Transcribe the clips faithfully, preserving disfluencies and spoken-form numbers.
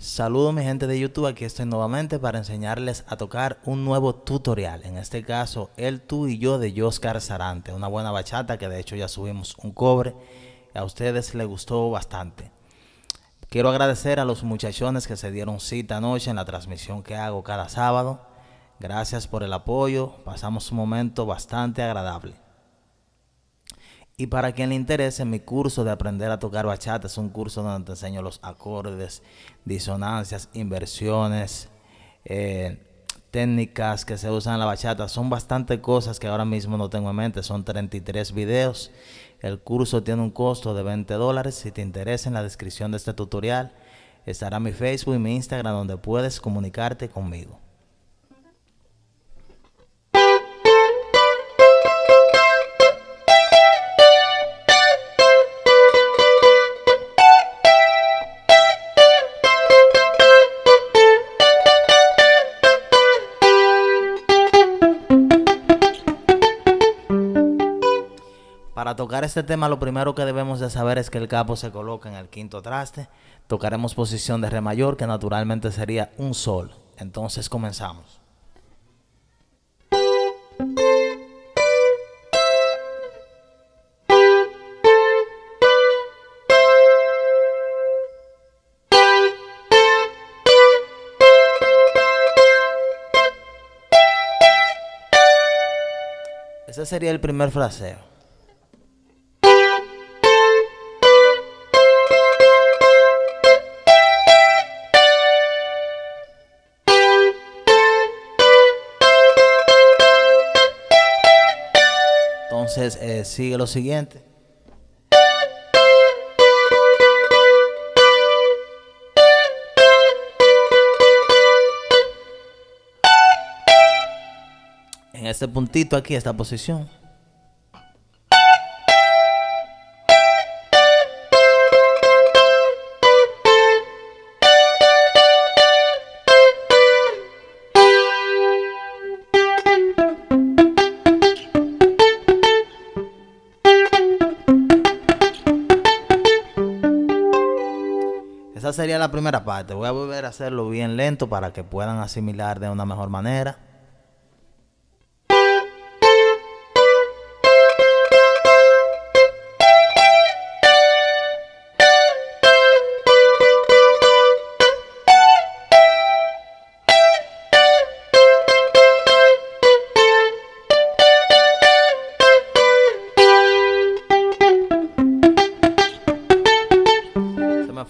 Saludos mi gente de YouTube, aquí estoy nuevamente para enseñarles a tocar un nuevo tutorial. En este caso, el Tú y Yo de Yoskar Sarante, una buena bachata que de hecho ya subimos un cover. A ustedes les gustó bastante. Quiero agradecer a los muchachones que se dieron cita anoche en la transmisión que hago cada sábado. Gracias por el apoyo, pasamos un momento bastante agradable. Y para quien le interese, mi curso de aprender a tocar bachata es un curso donde te enseño los acordes, disonancias, inversiones, eh, técnicas que se usan en la bachata. Son bastante cosas que ahora mismo no tengo en mente, son treinta y tres videos. El curso tiene un costo de veinte dólares. Si te interesa, en la descripción de este tutorial estará mi Facebook y mi Instagram, donde puedes comunicarte conmigo. Para tocar este tema, lo primero que debemos de saber es que el capo se coloca en el quinto traste. Tocaremos posición de re mayor, que naturalmente sería un sol. Entonces comenzamos. Ese sería el primer fraseo. Entonces eh, sigue lo siguiente. En este puntito aquí, esta posición. Esa sería la primera parte. Voy a volver a hacerlo bien lento para que puedan asimilar de una mejor manera.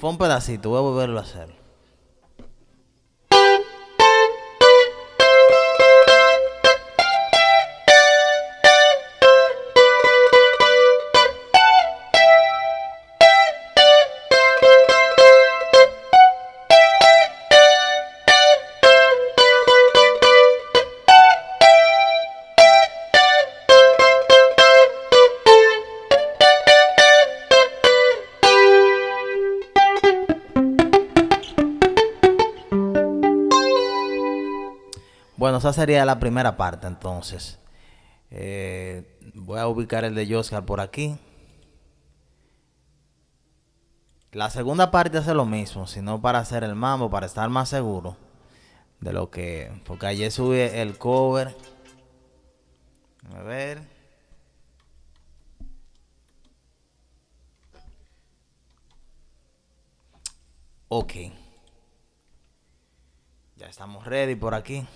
Fue un pedacito, voy a volverlo a hacer. Bueno, esa sería la primera parte, entonces. Eh, voy a ubicar el de Yoskar por aquí. La segunda parte hace lo mismo, sino para hacer el mambo, para estar más seguro de lo que... Porque ayer subí el cover. A ver. Ok. Ya estamos ready por aquí.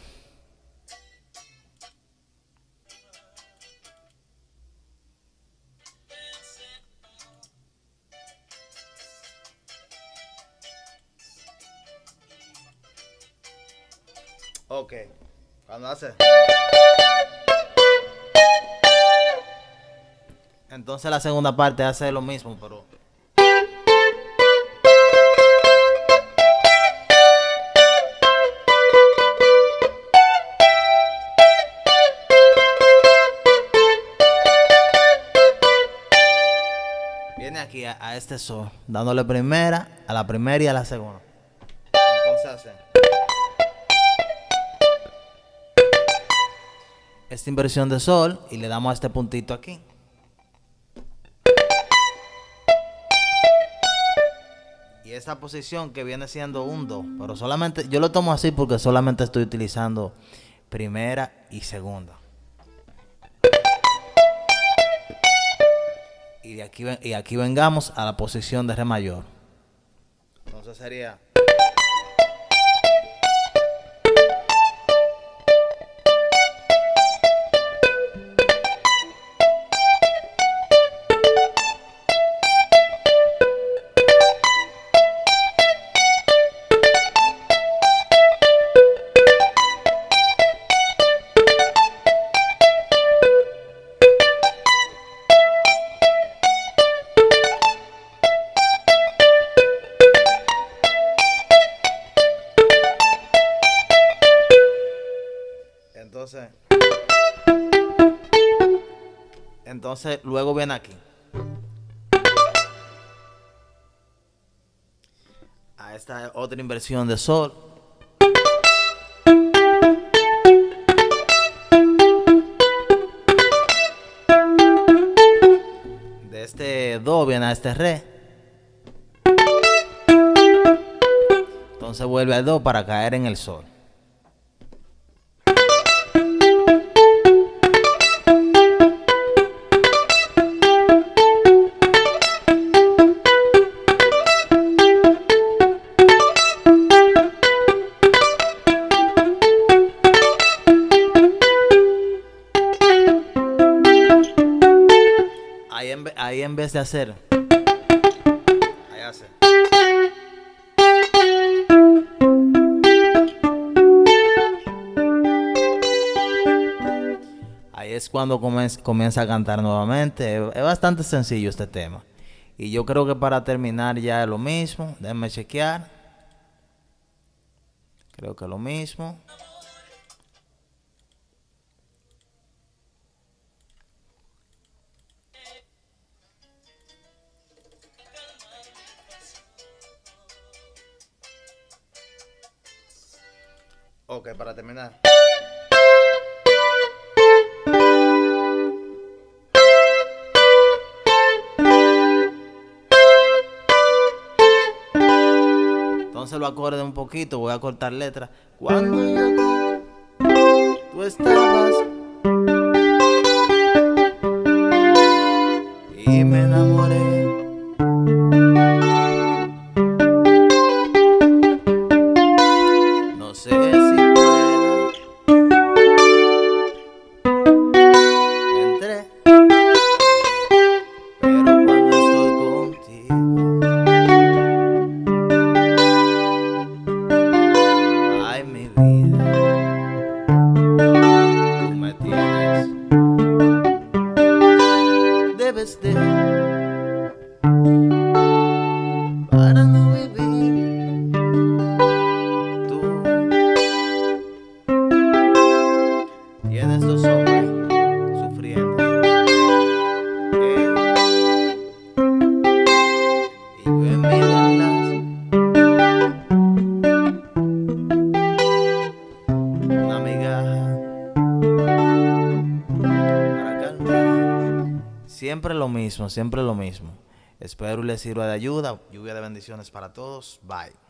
Ok, cuando hace. Entonces la segunda parte hace lo mismo, pero... Viene aquí a, a este sol, dándole primera, a la primera y a la segunda. Entonces hace... esta inversión de sol y le damos a este puntito aquí. Y esa posición que viene siendo un do, pero solamente, yo lo tomo así porque solamente estoy utilizando primera y segunda. Y, de aquí, y aquí vengamos a la posición de re mayor. Entonces sería... Entonces, entonces luego viene aquí. A esta otra inversión de sol. De este do viene a este re. Entonces vuelve al do para caer en el sol. Ahí en vez de hacer, ahí hace. Ahí es cuando comienza, comienza a cantar nuevamente. Es bastante sencillo este tema. Y yo creo que para terminar ya es lo mismo. Déjenme chequear. Creo que es lo mismo. Ok, para terminar. Entonces lo acorde un poquito, voy a cortar letra. Cuando yo tú estabas y me enamoré. Para no vivir tú tienes dos hombres sufriendo eh. Y yo en mi balas una migaja para calmar. Siempre lo mismo, siempre lo mismo. Espero les sirva de ayuda. Lluvia de bendiciones para todos. Bye.